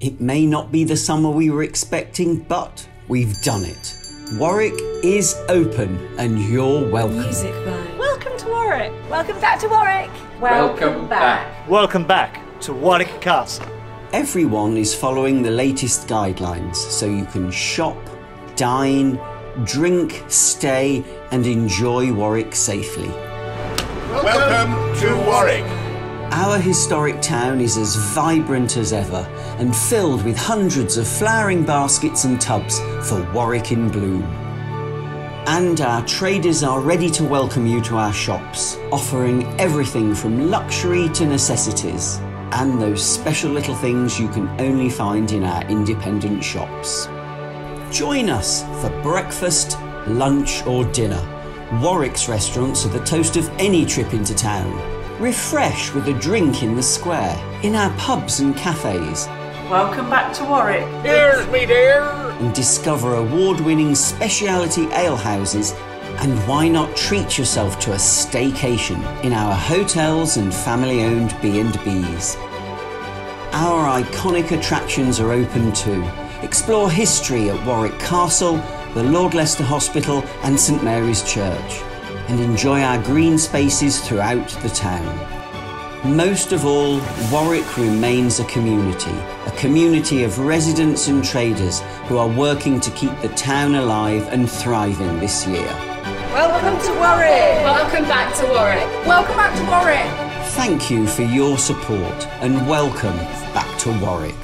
It may not be the summer we were expecting, but we've done it. Warwick is open and you're welcome. Music by. Welcome to Warwick. Welcome back to Warwick. Welcome back. Welcome back to Warwick Castle. Everyone is following the latest guidelines, so you can shop, dine, drink, stay and enjoy Warwick safely. Welcome to Warwick. Our historic town is as vibrant as ever and filled with hundreds of flowering baskets and tubs for Warwick in bloom. And our traders are ready to welcome you to our shops, offering everything from luxury to necessities and those special little things you can only find in our independent shops. Join us for breakfast, lunch or dinner. Warwick's restaurants are the toast of any trip into town. Refresh with a drink in the square, in our pubs and cafes. Welcome back to Warwick. Here's me dear. And discover award-winning speciality alehouses. And why not treat yourself to a staycation in our hotels and family-owned B&Bs. Our iconic attractions are open too. Explore history at Warwick Castle, the Lord Leicester Hospital and St Mary's Church. And enjoy our green spaces throughout the town. Most of all, Warwick remains a community of residents and traders who are working to keep the town alive and thriving this year. Welcome to Warwick! Welcome back to Warwick! Welcome back to Warwick! Thank you for your support and welcome back to Warwick.